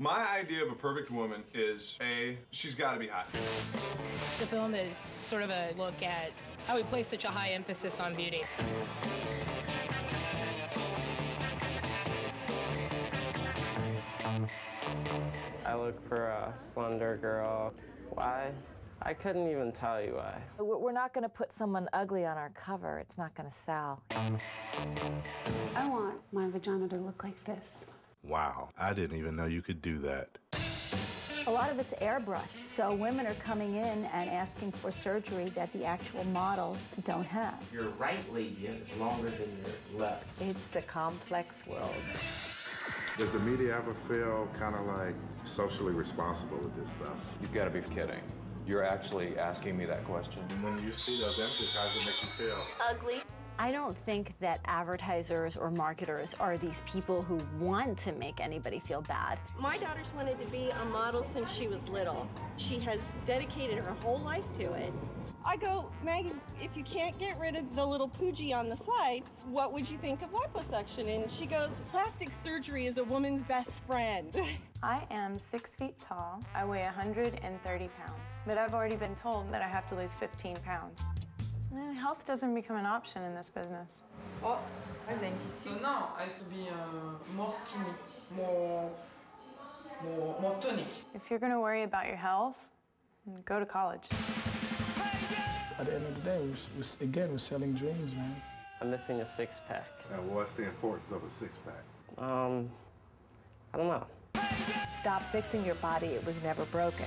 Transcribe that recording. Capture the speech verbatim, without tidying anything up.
My idea of a perfect woman is, A, she's got to be hot. The film is sort of a look at how we place such a high emphasis on beauty. I look for a slender girl. Why? I couldn't even tell you why. We're not going to put someone ugly on our cover. It's not going to sell. I want my vagina to look like this. Wow, I didn't even know you could do that. A lot of it's airbrushed, so women are coming in and asking for surgery that the actual models don't have. Your right labia is longer than your left. It's a complex world. Does the media ever feel kind of like socially responsible with this stuff? You've got to be kidding. You're actually asking me that question. When you see those images, how does it make you feel? Ugly. I don't think that advertisers or marketers are these people who want to make anybody feel bad. My daughter's wanted to be a model since she was little. She has dedicated her whole life to it. I go, Megan, if you can't get rid of the little poogie on the side, what would you think of liposuction? And she goes, plastic surgery is a woman's best friend. I am six feet tall. I weigh one hundred thirty pounds, but I've already been told that I have to lose fifteen pounds. Health doesn't become an option in this business. Oh, I've been to see. So now I have to be uh, more skinny, more, more, more tonic. If you're going to worry about your health, go to college. At the end of the day, we're, again, we're selling dreams, man. I'm missing a six-pack. Now, what's the importance of a six-pack? Um, I don't know. Stop fixing your body. It was never broken.